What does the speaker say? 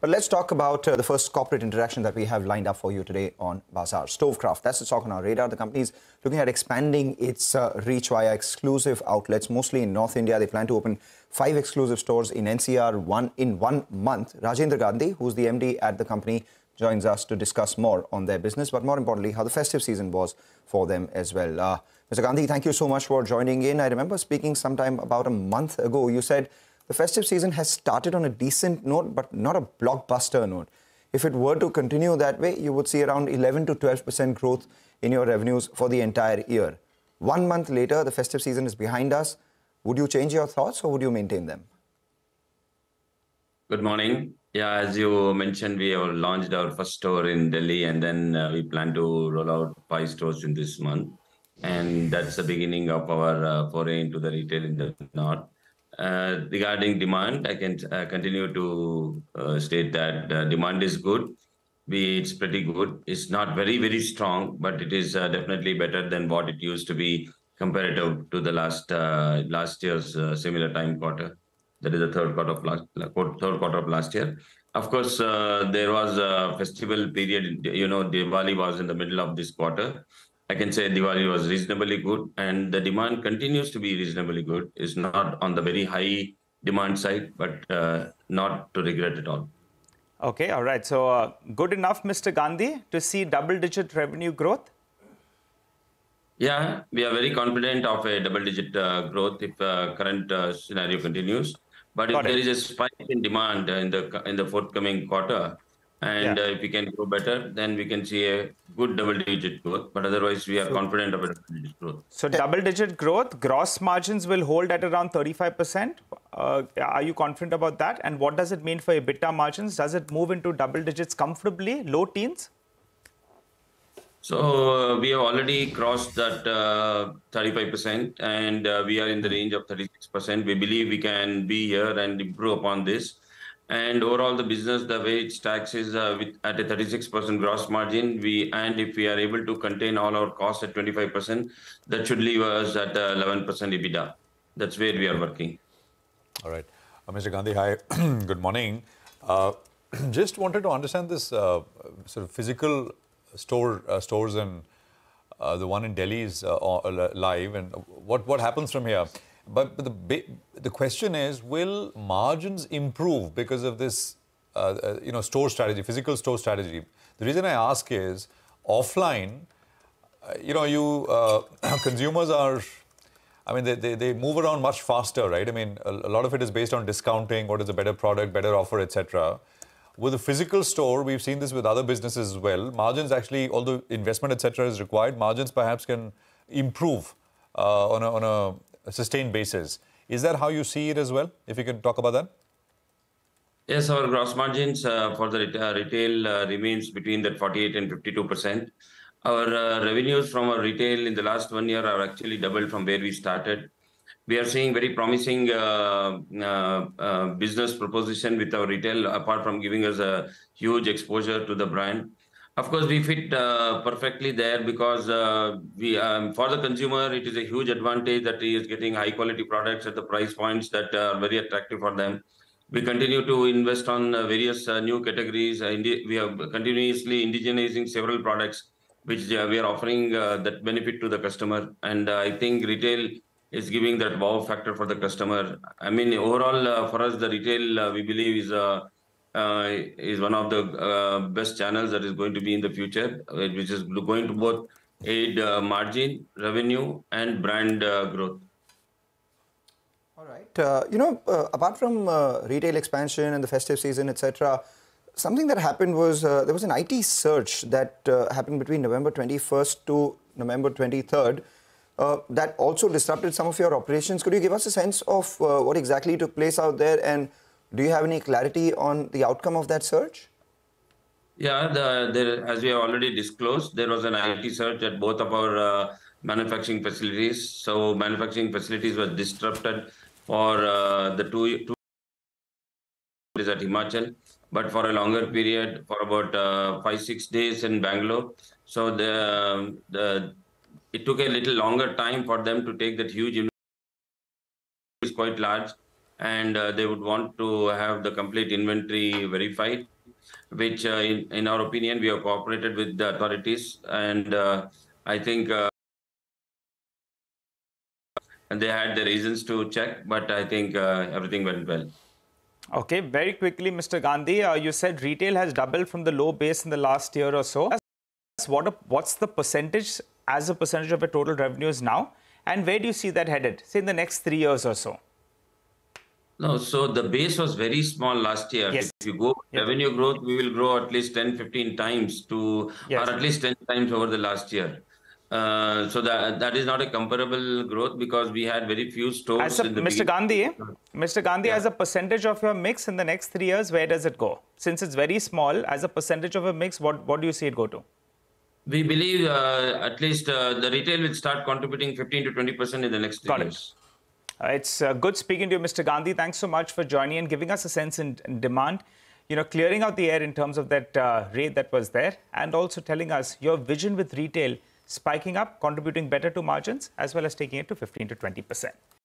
But let's talk about the first corporate interaction that we have lined up for you today on Bazaar. Stovekraft, that's the stock on our radar. The company is looking at expanding its reach via exclusive outlets, mostly in North India. They plan to open 5 exclusive stores in NCR, in one month. Rajendra Gandhi, who's the MD at the company, joins us to discuss more on their business, but more importantly, how the festive season was for them as well. Mr. Gandhi, thank you so much for joining in. I remember speaking sometime about a month ago. You said the festive season has started on a decent note, but not a blockbuster note. If it were to continue that way, you would see around 11 to 12% growth in your revenues for the entire year. 1 month later, the festive season is behind us. Would you change your thoughts or would you maintain them? Good morning. Yeah, as you mentioned, we have launched our first store in Delhi and then we plan to roll out 5 stores in this month. And that's the beginning of our foray into the retail in the north. Regarding demand, I can continue to state that demand is good. It's pretty good. It's not very, very strong, but it is definitely better than what it used to be comparative to the last year's similar time quarter. That is the third quarter of last year. Of course, there was a festival period. You know, Diwali was in the middle of this quarter. I can say Diwali was reasonably good and the demand continues to be reasonably good. It's not on the very high demand side, but not to regret at all. Okay, all right. So good enough, Mr. Gandhi, to see double-digit revenue growth? Yeah, we are very confident of a double-digit growth if current scenario continues. But if there is a spike in demand in the forthcoming quarter, and if we can go better, then we can see a good double-digit growth. But otherwise, we are confident of a double-digit growth. So double-digit growth, gross margins will hold at around 35%. Are you confident about that? And what does it mean for EBITDA margins? Does it move into double digits comfortably, low teens? So we have already crossed that 35% and we are in the range of 36%. We believe we can be here and improve upon this. And overall, the business, the way it stacks is at a 36% gross margin. If we are able to contain all our costs at 25%, that should leave us at 11% EBITDA. That's where we are working. All right. Mr. Gandhi, hi. Good morning. Just wanted to understand this sort of physical stores and the one in Delhi is live. And what happens from here? But the question is, will margins improve because of this, store strategy, physical store strategy? The reason I ask is, offline, consumers are, they move around much faster, right? I mean, a lot of it is based on discounting, what is a better product, better offer, etc. With a physical store, we've seen this with other businesses as well. Margins actually, although investment, etc. is required, margins perhaps can improve on a sustained basis. Is that how you see it as well? If you can talk about that. Yes, our gross margins for the retail remains between that 48 and 52%. Our revenues from our retail in the last 1 year are actually doubled from where we started. We are seeing very promising business proposition with our retail, apart from giving us a huge exposure to the brand. Of course, we fit perfectly there because for the consumer, it is a huge advantage that he is getting high-quality products at the price points that are very attractive for them. We continue to invest on various new categories. We are continuously indigenizing several products, which we are offering that benefit to the customer. And I think retail is giving that wow factor for the customer. I mean, overall, for us, the retail, we believe, is one of the best channels that is going to be in the future, which is going to both aid margin, revenue, and brand growth. All right. Apart from retail expansion and the festive season, etc., something that happened was there was an IT surge that happened between November 21st to November 23rd that also disrupted some of your operations. Could you give us a sense of what exactly took place out there and do you have any clarity on the outcome of that surge? Yeah, as we have already disclosed, there was an IT surge at both of our manufacturing facilities. So manufacturing facilities were disrupted for the two is at Himachal, but for a longer period, for about 5-6 days in Bangalore. So it took a little longer time for them to take that huge investment. It's quite large. and they would want to have the complete inventory verified, which in our opinion, we have cooperated with the authorities, and I think they had the reasons to check, but I think everything went well. Okay, very quickly, Mr. Gandhi, you said retail has doubled from the low base in the last year or so. What's the percentage as a percentage of your total revenues now? And where do you see that headed, say, in the next 3 years or so? No, so the base was very small last year. Yes. If you go revenue growth, we will grow at least 10, 15 times to, or at least 10 times over the last year. So that is not a comparable growth because we had very few stores. Mr. Gandhi, as a percentage of your mix in the next 3 years, where does it go? Since it's very small, as a percentage of a mix, what do you see it go to? We believe at least the retail will start contributing 15 to 20% in the next 3 years. It's good speaking to you, Mr. Gandhi. Thanks so much for joining and giving us a sense in demand, you know, clearing out the air in terms of that rate that was there, and also telling us your vision with retail spiking up, contributing better to margins, as well as taking it to 15 to 20%.